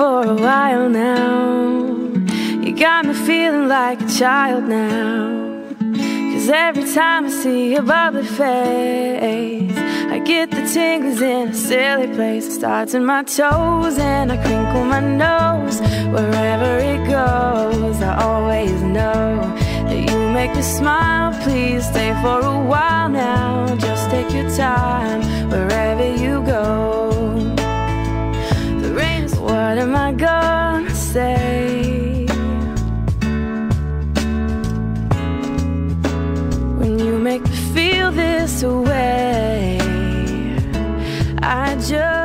for a while now. You got me feeling like a child now, 'cause every time I see your bubbly face, I get the tingles in a silly place. It starts in my toes and I crinkle my nose. Wherever it goes, I always know that you make me smile. Please stay for a while now, just take your time wherever you go. What am I gonna say when you make me feel this way? I just